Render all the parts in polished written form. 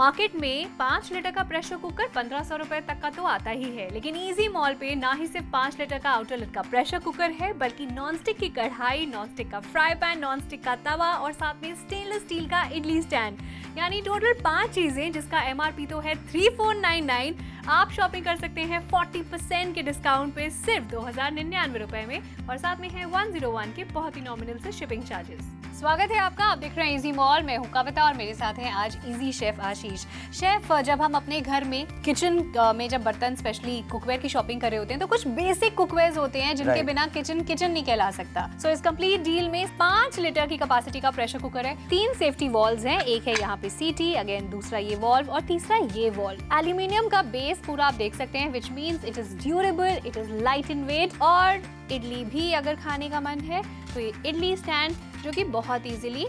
Market में 5 litre का pressure cooker 1500 रुपए तक का तो आता ही है, लेकिन इजी मॉल पे ना ही सिर्फ 5 लीटर का आउटलेट का प्रेशर कुकर है, बल्कि नॉनस्टिक की कढ़ाई, नॉनस्टिक का फ्राई पैन, नॉनस्टिक का तवा और साथ में स्टेनलेस स्टील का इडली स्टैंड, यानी टोटल 5 चीजें जिसका MRP तो है 3499। आप शॉपिंग कर सकते हैं 40% के डिस्काउंट पे सिर्फ 2099 रुपए में, और साथ में है 101 के बहुत ही नॉमिनल से शिपिंग चार्जेस। स्वागत है आपका, आप देख रहे हैं इजी मॉल में हुकाविता और मेरे साथ हैं आज इजी शेफ आशीष। शेफ, जब हम अपने घर में किचन में जब बर्तन स्पेशली कुकवेयर की शॉपिंग कर रहे होते हैं तो कुछ बेसिक कुकवेयर होते हैं जिनके बिना किचन नहीं कहला सकता। सो इस कंप्लीट डील में 5 लीटर की कैपेसिटी का प्रेशर कुकर है, 3 सेफ्टी वॉल्व है, एक है यहाँ पे सीटी, अगेन दूसरा ये वॉल्व और तीसरा ये वॉल्व। एल्यूमिनियम का बेस पूरा आप देख सकते हैं, which means it is durable, it is light in weight. और इडली भी अगर खाने का मन है तो ये इडली स्टैंड जो कि बहुत इजीली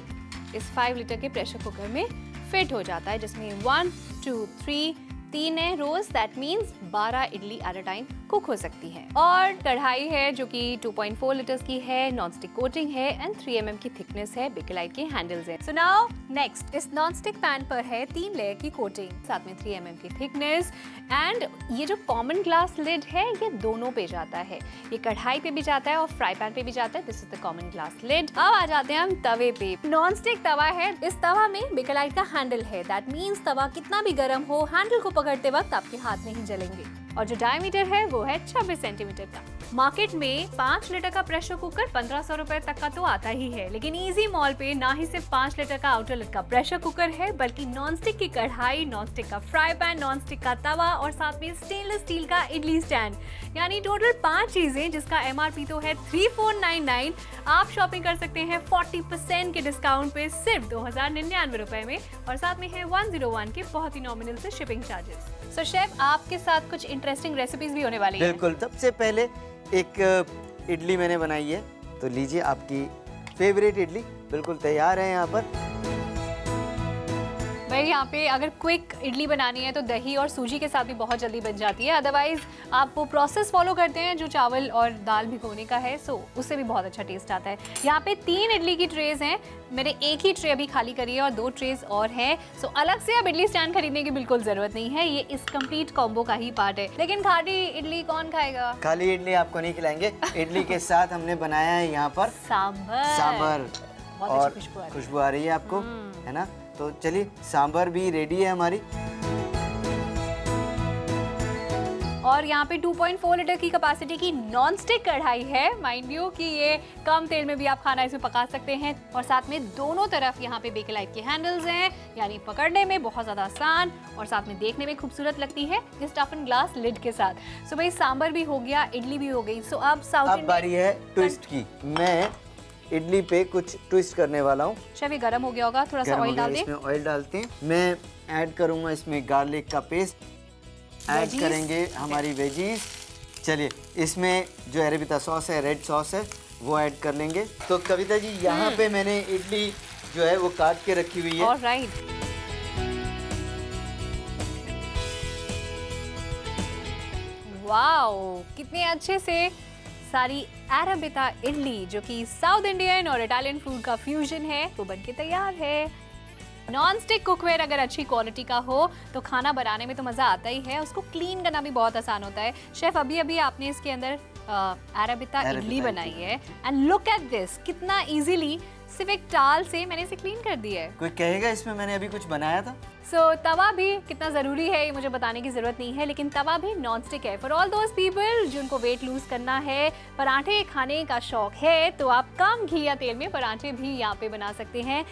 इस 5 लीटर के प्रेशर कुकर में फिट हो जाता है, जिसमें 1, 2, 3 है rows, that means 12 idli at a time cook हो सकती है। और कढ़ाई है जो कि 2.4 लीटर्स की है, नॉनस्टिक कोटिंग है एंड 3 mm की थिकनेस है, बेकेलाइट के हैंडल्स हैं। सो नाउ नेक्स्ट, इस नॉनस्टिक पैन पर है 3 लेयर की कोटिंग, साथ में 3 mm की थिकनेस, एंड ये जो कॉमन ग्लास लिड है ये दोनों पे जाता है, ये कढ़ाई पे भी जाता है और फ्राई पैन पे भी जाता है। This is the common glass lid. अब आ जाते हैं हम तवे पे। नॉनस्टिक तवा है, इस तवा में बेकेलाइट का हैंडल है, दैट मीन्स तवा कितना भी गर्म हो हैंडल को पकड़ते वक्त आपके हाथ नहीं जलेंगे। और जो डायमीटर है वो है 26 सेंटीमीटर का। मार्केट में 5 लीटर का प्रेशर कुकर 1500 रुपए तक का तो आता ही है, लेकिन इजी मॉल पे ना ही सिर्फ 5 लीटर का आउटलेट का प्रेशर कुकर है, बल्कि नॉनस्टिक की कढ़ाई, नॉनस्टिक का फ्राई पैन, नॉनस्टिक का तवा और साथ में स्टेनलेस स्टील का इडली स्टैंड, यानी टोटल 5 चीजें जिसका MRP तो है 3499। आप शॉपिंग कर सकते हैं 40% के डिस्काउंट पे सिर्फ 2099 रुपए में, और साथ में है 101 के बहुत ही नॉमिनल से शिपिंग चार्जेस। सो शेफ, आपके साथ कुछ इंटरेस्टिंग रेसिपीज भी होने वाली है। बिल्कुल, सबसे पहले एक इडली मैंने बनाई है, तो लीजिए आपकी फेवरेट इडली बिल्कुल तैयार है यहाँ पर। भाई यहाँ पे अगर क्विक इडली बनानी है तो दही और सूजी के साथ भी बहुत जल्दी बन जाती है, अदरवाइज आप वो प्रोसेस फॉलो करते हैं जो चावल और दाल भिगोने का है, सो उससे भी बहुत अच्छा टेस्ट आता है। यहाँ पे 3 इडली की ट्रेज हैं, मैंने एक ही ट्रे अभी खाली करी है और 2 ट्रेज और हैं, सो अलग से अब इडली स्टैंड खरीदने की बिल्कुल ज़रूरत नहीं है, ये इस कम्प्लीट कॉम्बो का ही पार्ट है। लेकिन खाली इडली कौन खाएगा? खाली इडली आपको नहीं खिलाएंगे। इडली के साथ हमने बनाया है यहाँ पर सांभर, और खुशबू आ रही है आपको, है ना? तो चलिए, सांभर भी रेडी है हमारी। और यहाँ पे 2.4 लीटर की कैपेसिटी की नॉनस्टिक कढ़ाई है, माइंड यू कि ये कम तेल में भी आप खाना इसमें पका सकते हैं, और साथ में दोनों तरफ यहाँ पे बेकेलाइट के हैंडल्स हैं, यानी पकड़ने में बहुत ज़्यादा आसान और साथ में देखने में खूबसूरत लगती है इस टफन ग्लास लिड के साथ। सो भाई सांभर भी हो गया, इडली भी हो गई, सो अब साउथ इंडियन बारी है ट्विस्ट की। मैं इडली पे कुछ ट्विस्ट करने वाला हूँ। शेफ, ये गर्म हो गया होगा, थोड़ा सा ऑयल डाल दें। इसमें ऑयल डालते हैं, मैं ऐड करूँगा इसमें गार्लिक का पेस्ट, ऐड करेंगे हमारी वेजीज। चलिए, इसमें जो अरेबिता सॉस है, रेड सॉस है, वो ऐड कर लेंगे। तो कविता जी, यहाँ पे मैंने इडली जो है वो काट के रखी हुई है। ऑलराइट। वाओ, कितने अच्छे से सारी अरबिता इडली जो कि साउथ इंडियन और इटालियन फूड का फ्यूजन है वो बनके तैयार है। नॉनस्टिक कुकवेयर अगर अच्छी क्वालिटी का हो तो खाना बनाने में तो मज़ा आता ही है, उसको क्लीन करना भी बहुत आसान होता है। शेफ, अभी अभी आपने इसके अंदर अरबिता इडली बनाई है, एंड लुक एट दिस, कितना इजीली सिर्फ एक टाल से मैंने इसे क्लीन कर दिया है। कोई कहेगा इसमें मैंने अभी कुछ बनाया था। तवा भी कितना ज़रूरी है ये मुझे बताने की ज़रूरत नहीं है, लेकिन तवा भी नॉनस्टिक है। फॉर ऑल दोज पीपल जिनको वेट लूज करना है, पराठे खाने का शौक है, तो आप कम घी या तेल में पराठे भी यहाँ पे बना सकते हैं।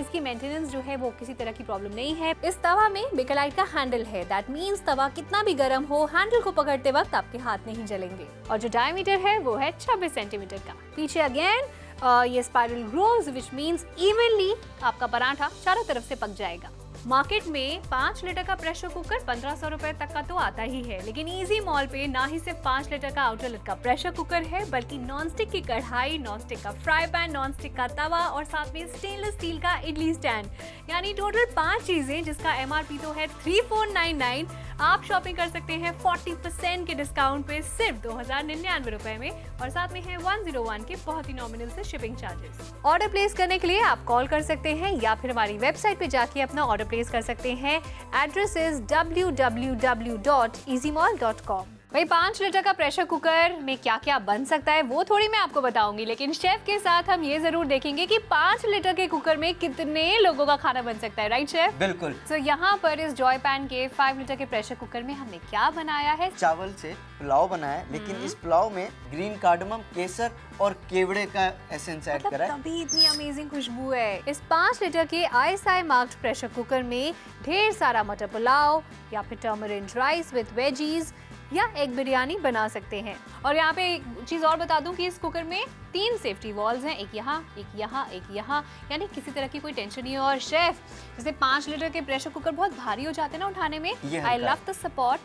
इसकी मेंटेनेंस जो है वो किसी तरह की प्रॉब्लम नहीं है। इस तवा में बेकेलाइट का हैंडल है, दैट मीन्स तवा कितना भी गर्म हो हैंडल को पकड़ते वक्त आपके हाथ नहीं जलेंगे। और जो डायमीटर है वो है 26 सेंटीमीटर का। पीछे अगेन ये spiral grooves, which means evenly आपका पराठा चारों तरफ से पक जाएगा। मार्केट में 5 लीटर का प्रेशर कुकर 1500 रुपए तक का तो आता ही है, लेकिन इजी मॉल पे ना ही सिर्फ 5 लीटर का आउटलेट का प्रेशर कुकर है, बल्कि नॉनस्टिक की कढ़ाई, नॉनस्टिक का फ्राई पैन, नॉनस्टिक का तवा और साथ में स्टेनलेस स्टील का इडली स्टैंड, यानी टोटल 5 चीजें जिसका MRP तो है 3499। आप शॉपिंग कर सकते हैं 40% के डिस्काउंट पे सिर्फ 2099 रुपए में, और साथ में है 101 के बहुत ही नॉमिनल से शिपिंग चार्जेस। ऑर्डर प्लेस करने के लिए आप कॉल कर सकते हैं या फिर हमारी वेबसाइट पे जाके अपना ऑर्डर प्लेस कर सकते हैं। Address is www.ezmall.com। भाई 5 लीटर का प्रेशर कुकर में क्या क्या बन सकता है वो थोड़ी मैं आपको बताऊंगी, लेकिन शेफ के साथ हम ये जरूर देखेंगे कि 5 लीटर के कुकर में कितने लोगों का खाना बन सकता है, राइट शेफ? बिल्कुल। तो यहाँ पर इस जॉयपैन के 5 लीटर के प्रेशर कुकर में हमने क्या बनाया है? चावल से पुलाव बनाया, लेकिन इस पुलाव में ग्रीन कार्डमम, केसर और केवड़े का एसेंस ऐड करा है, तभी इतनी अमेजिंग खुशबू है। इस 5 लीटर के ISI मार्क्ड प्रेशर कुकर में ढेर सारा मटर पुलाव या फिर टर्मरिक राइस विद वेजीज या एग बिरयानी बना सकते हैं। और यहाँ पे एक चीज़ और बता दूं कि इस कुकर में 3 सेफ्टी वॉल्स हैं, एक यहाँ, एक यहाँ, एक यहाँ, यानी किसी तरह की कोई टेंशन नहीं है। और शेफ, जैसे 5 लीटर के प्रेशर कुकर बहुत भारी हो जाते हैं ना उठाने में, I love the support.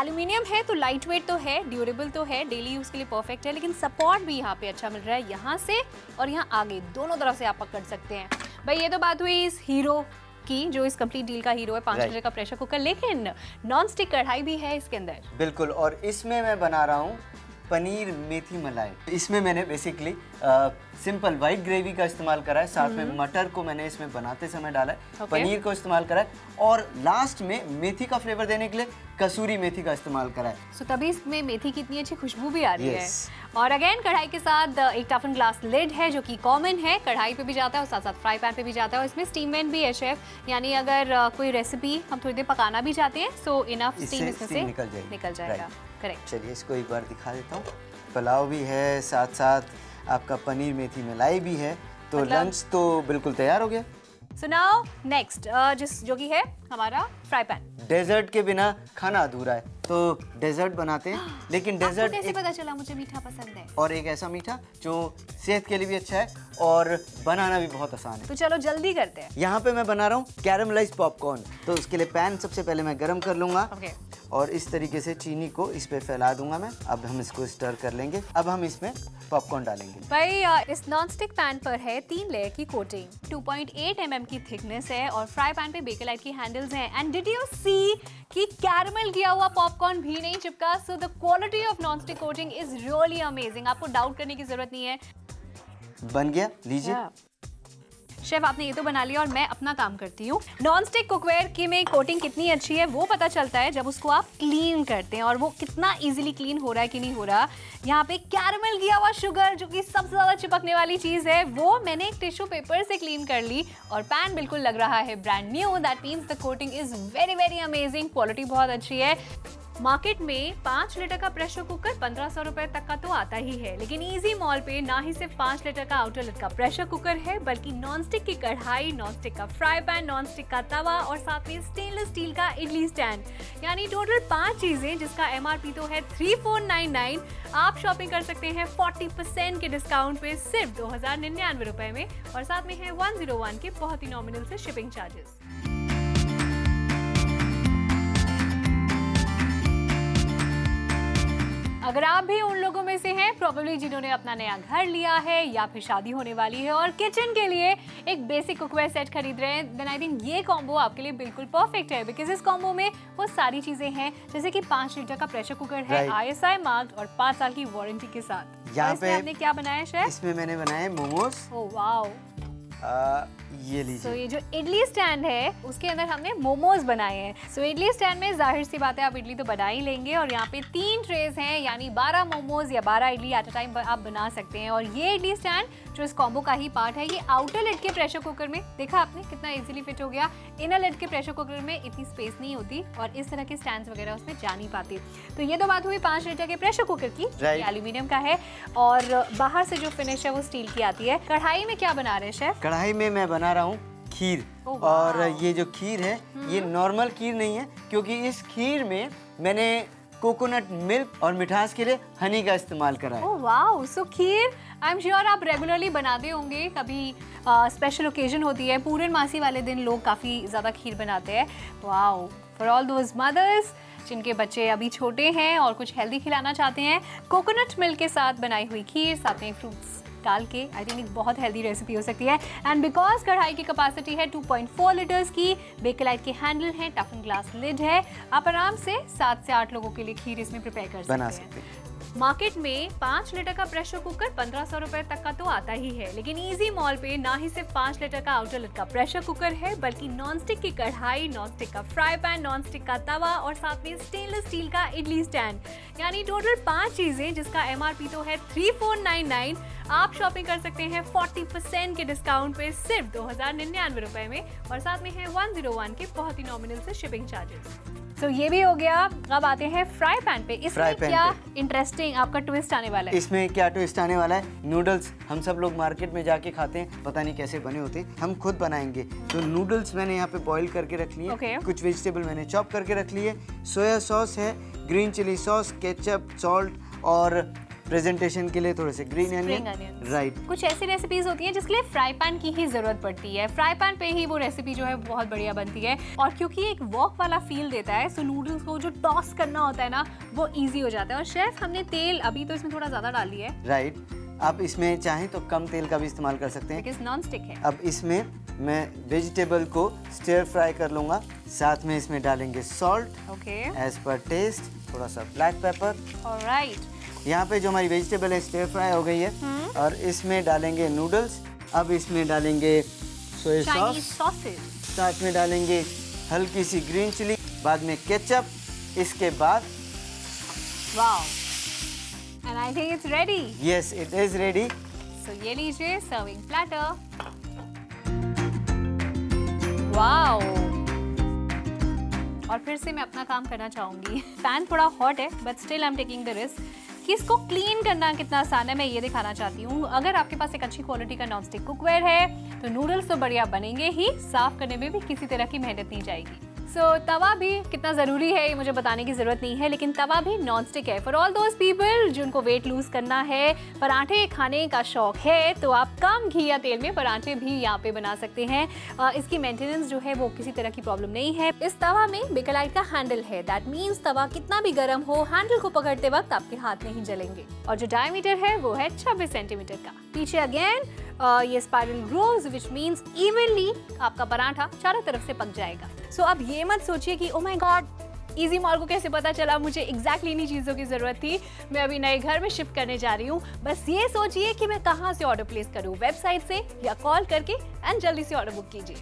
Aluminium है तो लाइट वेट तो है, ड्यूरेबल तो है, डेली यूज के लिए परफेक्ट है, लेकिन सपोर्ट भी यहाँ पे अच्छा मिल रहा है, यहाँ से और यहाँ आगे दोनों तरफ से आप पकड़ सकते हैं। भाई ये तो बात हुई इस हीरो की, जो इस कंप्लीट डील का हीरो है 5 लीटर का प्रेशर कुकर, लेकिन नॉन स्टिक कढ़ाई भी है इसके अंदर। बिल्कुल, और इसमें मैं बना रहा हूँ पनीर मेथी मलाई। इसमें मैंने बेसिकली सिंपल वाइट ग्रेवी का इस्तेमाल करा है, साथ में मटर को मैंने इसमें बनाते समय डाला है, पनीर को इस्तेमाल करा है, और लास्ट में मेथी का फ्लेवर देने के लिए कसूरी मेथी का इस्तेमाल करा है। So, तभी इसमें मेथी की इतनी अच्छी खुशबू भी आ रही है। और अगेन कढ़ाई के साथ एक टफन ग्लास लिड है जो कि कॉमन है, कढ़ाई पे भी जाता है और साथ साथ फ्राई पैन पे भी जाता है, और इसमें स्टीम वेंट भी है शेफ, यानी अगर कोई रेसिपी हम थोड़ी देर पकाना भी चाहते हैं सो इनफ स्टीम इसमें से निकल जाएगा। करेक्ट, चलिए इसको एक बार दिखा देता हूँ। पुलाव भी है, साथ साथ आपका पनीर मेथी मलाई भी है, तो लंच तो बिल्कुल तैयार हो गया। सो नाउ नेक्स्ट जो कि है हमारा फ्राई पैन। डेजर्ट के बिना खाना अधूरा है, तो डेजर्ट बनाते हैं, लेकिन डेजर्ट कैसे पता चला मुझे मीठा पसंद है, और एक ऐसा मीठा जो सेहत के लिए भी अच्छा है और बनाना भी बहुत आसान है, तो चलो जल्दी करते हैं। यहाँ पे मैं बना रहा हूँ कैरमलाइज्ड पॉपकॉर्न, तो उसके लिए पैन सबसे पहले मैं गर्म कर लूँगा और इस तरीके से चीनी को इस पे फैला दूंगा मैं। अब हम इसको स्टर कर लेंगे। अब हम इसमें पॉपकॉर्न डालेंगे। भाई इस नॉनस्टिक पैन पर है 3 लेयर की कोटिंग, 2.8 mm की थिकनेस है, और फ्राई पैन पे बेकेलाइट की हैंडल्स हैं। एंड डिड यू सी कि कैरमल किया हुआ पॉपकॉर्न भी नहीं चिपका। So the quality of nonstick coating is really amazing, आपको डाउट करने की जरूरत नहीं है। बन गया, लीजिए। शेफ आपने ये तो बना लिया और मैं अपना काम करती हूँ। नॉनस्टिक कुकवेयर की में कोटिंग कितनी अच्छी है वो पता चलता है जब उसको आप क्लीन करते हैं, और वो कितना इजीली क्लीन हो रहा है कि नहीं हो रहा। यहाँ पे कैरमल किया हुआ शुगर जो कि सबसे ज़्यादा चिपकने वाली चीज़ है, वो मैंने एक टिश्यू पेपर से क्लीन कर ली, और पैन बिल्कुल लग रहा है brand new. That means the coating is very very amazing, quality बहुत अच्छी है। मार्केट में 5 लीटर का प्रेशर कुकर 1500 रुपए तक का तो आता ही है, लेकिन इजी मॉल पे ना ही सिर्फ 5 लीटर का आउटलेट का प्रेशर कुकर है, बल्कि नॉनस्टिक की कढ़ाई, नॉनस्टिक का फ्राई पैन, नॉनस्टिक का तवा और साथ में स्टेनलेस स्टील का इडली स्टैंड, यानी टोटल 5 चीजें जिसका MRP तो है 3499। आप शॉपिंग कर सकते हैं 40% के डिस्काउंट पे सिर्फ 2099 रुपए में, और साथ में है 101 के बहुत ही नॉमिनल से शिपिंग चार्जेस। अगर आप भी उन लोगों में से हैं प्रॉब्लली जिन्होंने अपना नया घर लिया है या फिर शादी होने वाली है और किचन के लिए एक बेसिक कुकवेयर सेट खरीद रहे हैं, देन आई थिंक ये कॉम्बो आपके लिए बिल्कुल परफेक्ट है, बिकॉज इस कॉम्बो में वो सारी चीज़ें हैं जैसे कि 5 लीटर का प्रेशर कुकर है, ISI मार्क्ड और 5 साल की वारंटी के साथ। यहाँ पे आपने क्या बनाया शेफ? इसमें मैंने बनाया मोमोस। ओह वाओ, ये लीजिए। तो ये जो इडली स्टैंड है उसके अंदर हमने मोमोज बनाए हैं। सो इडली स्टैंड में जाहिर सी बात है आप इडली तो बना ही लेंगे, और यहाँ पे 3 ट्रेज हैं, यानी 12 मोमोज या 12 इडली एट अ टाइम आप बना सकते हैं। और ये इडली स्टैंड जो इस कॉम्बो का ही पार्ट है, ये आउटर लिड के प्रेशर कुकर में देखा आपने कितना इजीली फिट हो गया, इनर लिड के प्रेशर कुकर में इतनी स्पेस नहीं होती और इस तरह के स्टैंड्स वगैरह उसमें जा नहीं पाती। तो ये तो बात हुई 5 लीटर के प्रेशर कुकर की, एल्यूमिनियम का है और बाहर से जो फिनिश है वो स्टील की आती है। कढ़ाई में क्या बना रहे हैं शेफ? कढ़ाई में मैं बना रहा हूँ खीर, और ये जो खीर है ये नॉर्मल खीर नहीं है, क्योंकि इस खीर में मैंने कोकोनट मिल्क और मिठास के लिए हनी का इस्तेमाल करा है। Oh wow, so kheer I am sure आप रेगुलरली बनाते होंगे, कभी स्पेशल ओकेजन होती है, पूरन मासी वाले दिन लोग काफ़ी ज़्यादा खीर बनाते हैं। Wow, for all those mothers जिनके बच्चे अभी छोटे हैं और कुछ हेल्दी खिलाना चाहते हैं, कोकोनट मिल्क के साथ बनाई हुई खीर, साथ में फ्रूट्स डाल के आई थिंक एक बहुत हेल्दी रेसिपी हो सकती है। एंड बिकॉज कढ़ाई की कैपेसिटी है 2.4 लीटर्स की, बेकेलाइट के हैंडल हैं, टफन ग्लास लिड है, आप आराम से 7 से 8 लोगों के लिए खीर इसमें प्रिपेयर कर सकते हैं। मार्केट में 5 लीटर का प्रेशर कुकर 1500 रुपए तक का तो आता ही है, लेकिन इजी मॉल पे ना ही सिर्फ 5 लीटर का आउटलेट का प्रेशर कुकर है, बल्कि नॉनस्टिक की कढ़ाई, नॉनस्टिक का फ्राई पैन, नॉनस्टिक का तवा और साथ में स्टेनलेस स्टील का इडली स्टैंड, यानी टोटल 5 चीजें जिसका MRP तो है 3499। आप शॉपिंग कर सकते हैं 40% के डिस्काउंट पे सिर्फ 2099 रुपए में, और साथ में है 101 के बहुत ही नॉमिनल से शिपिंग चार्जेस। तो ये भी हो गया। अब आते हैं फ्राई पैन पे। इसमें क्या इंटरेस्टिंग आपका ट्विस्ट आने वाला है? इसमें क्या ट्विस्ट आने वाला है? नूडल्स हम सब लोग मार्केट में जाके खाते हैं, पता नहीं कैसे बने होते हैं, हम खुद बनाएंगे। तो नूडल्स मैंने यहाँ पे बॉईल करके रख लिए, कुछ वेजिटेबल मैंने चॉप करके रख लिए, सोया सॉस है, green chilli sauce, ketchup, salt और प्रेजेंटेशन के लिए थोड़े से ग्रीन अनियन, राइट। कुछ ऐसी रेसिपीज होती हैं जिसके लिए फ्राई पैन की ही जरूरत पड़ती है, फ्राई पैन पे ही वो रेसिपी जो है बहुत बढ़िया बनती है। और क्योंकि एक वॉक वाला फील देता है, सो नूडल्स को जो टॉस करना होता है ना, वो इजी हो जाता है। और शेफ, हमने तेल अभी तो इसमें थोड़ा ज्यादा डाली है, राइट। आप इसमें चाहें तो कम तेल का भी इस्तेमाल कर सकते हैं, नॉन स्टिक है। अब इसमें मैं वेजिटेबल को स्टर फ्राई कर लूँगा, साथ में इसमें डालेंगे सॉल्ट, एज पर टेस्ट, थोड़ा सा ब्लैक पेपर। ऑलराइट, यहाँ पे जो हमारी वेजिटेबल है स्टर फ्राई हो गई है, और इसमें डालेंगे नूडल्स। अब इसमें डालेंगे सोया सॉस, साथ में डालेंगे हल्की सी ग्रीन चिली, बाद में केचप, इसके बाद wow, and I think it's ready. Yes, it is ready. So ये लीजिए सर्विंग प्लेटर। वाओ। और फिर से मैं अपना काम करना चाहूँगी। पैन थोड़ा हॉट है, but still I am taking the risk कि इसको क्लीन करना कितना आसान है, मैं ये दिखाना चाहती हूँ। अगर आपके पास एक अच्छी क्वालिटी का नॉनस्टिक कुकवेयर है तो नूडल्स तो बढ़िया बनेंगे ही, साफ करने में भी किसी तरह की मेहनत नहीं जाएगी। सो तवा भी कितना ज़रूरी है ये मुझे बताने की ज़रूरत नहीं है, लेकिन तवा भी नॉनस्टिक है। फॉर ऑल दोज पीपल जिनको वेट लूज़ करना है, पराठे खाने का शौक़ है, तो आप कम घी या तेल में पराठे भी यहाँ पे बना सकते हैं। इसकी मेंटेनेंस जो है वो किसी तरह की प्रॉब्लम नहीं है। इस तवा में बेकेलाइट का हैंडल है, दैट मीन्स तवा कितना भी गर्म हो, हैंडल को पकड़ते वक्त आपके हाथ नहीं जलेंगे। और जो डायमीटर है वो है 26 सेंटीमीटर का। पीछे अगेन ये spiral grooves, which means evenly आपका पराठा चारों तरफ से पक जाएगा। सो अब ये मत सोचिए कि oh my god, easy mall को कैसे पता चला मुझे एग्जैक्टली इन्हीं चीज़ों की ज़रूरत थी, मैं अभी नए घर में शिफ्ट करने जा रही हूँ। बस ये सोचिए कि मैं कहाँ से ऑर्डर प्लेस करूँ, वेबसाइट से या कॉल करके, एंड जल्दी से ऑर्डर बुक कीजिए।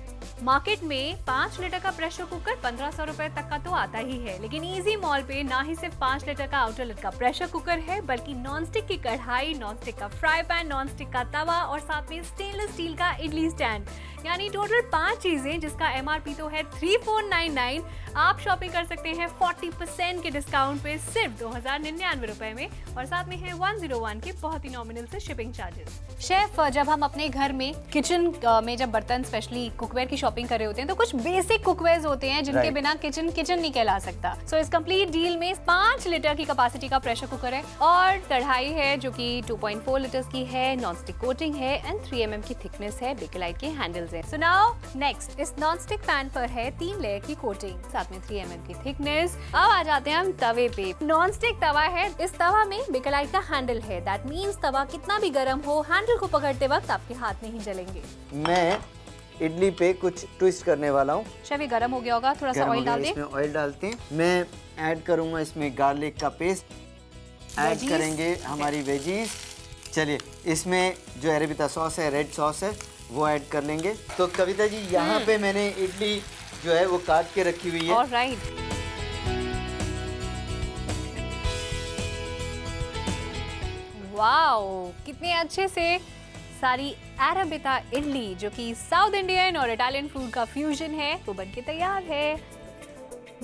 मार्केट में 5 लीटर का प्रेशर कुकर 1500 रुपए तक का तो आता ही है, लेकिन इजी मॉल पे ना ही सिर्फ 5 लीटर का आउटलेट का प्रेशर कुकर है, बल्कि नॉनस्टिक की कढ़ाई, नॉनस्टिक का फ्राई पैन, नॉनस्टिक का तवा और साथ में स्टेनलेस स्टील का इडली स्टैंड, यानी टोटल 5 चीजें जिसका MRP तो है 3499। आप शॉपिंग कर सकते हैं 40% के डिस्काउंट पे सिर्फ 2099 रुपए में, और साथ में है 101 के बहुत ही नॉमिनल से शिपिंग चार्जेस। शेफ, जब हम अपने घर में किचन में जब बर्तन स्पेशली कुकवेयर की शॉपिंग कर रहे होते हैं, तो कुछ बेसिक कुकवेयर्स होते हैं जिनके बिना किचन नहीं कहला सकता। सो इस कंप्लीट डील में 5 लीटर की कैपेसिटी का प्रेशर कुकर है, और कढ़ाई है जो कि 2.4 लीटर्स की है, नॉनस्टिक कोटिंग है एंड 3 mm की थिकनेस है, बेकेलाइट के हैंडल्स है। सो नाउ नेक्स्ट, इस नॉनस्टिक पैन पर है 3 लेयर की कोटिंग, साथ में 3 mm की थिकनेस। अब आ जाते हैं हम तवे पे। नॉनस्टिक तवा है, इस तवा में बेकेलाइट का हैंडल है, दैट मीन्स तवा कितना भी गर्म हो, हैंडल को पकड़ते वक्त आपके हाथ नहीं जलेंगे। मैं इडली पे कुछ ट्विस्ट करने वाला हूँ। शेफ, ये गर्म हो गया होगा, थोड़ा सा ऑयल डाल दें। इसमें ऑयल डालते हैं, मैं ऐड करूँगा इसमें गार्लिक का पेस्ट, ऐड करेंगे हमारी वेजीज। चलिए, इसमें जो अरेबिता सॉस है, रेड सॉस है, वो ऐड कर लेंगे। तो कविता जी, यहाँ पे मैंने इडली जो है वो काट के रखी हुई है। ऑलराइट। वाओ, कितने अच्छे से सारी अरेबिता इडली, जो कि साउथ इंडियन और इटालियन फूड का फ्यूजन है, वो बनके तैयार है।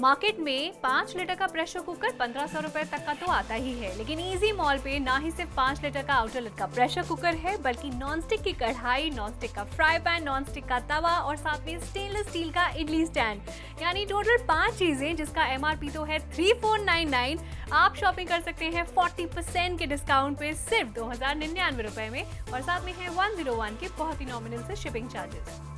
मार्केट में 5 लीटर का प्रेशर कुकर 1500 रुपए तक का तो आता ही है, लेकिन इजी मॉल पे ना ही सिर्फ 5 लीटर का आउटलेट का प्रेशर कुकर है, बल्कि नॉनस्टिक की कढ़ाई, नॉनस्टिक का फ्राई पैन, नॉनस्टिक का तवा और साथ में स्टेनलेस स्टील का इडली स्टैंड, यानी टोटल 5 चीजें जिसका MRP तो है 3499। आप शॉपिंग कर सकते हैं 40% के डिस्काउंट पे सिर्फ 2099 रुपए में, और साथ में है 101 के बहुत ही नॉमिनल से शिपिंग चार्जेस।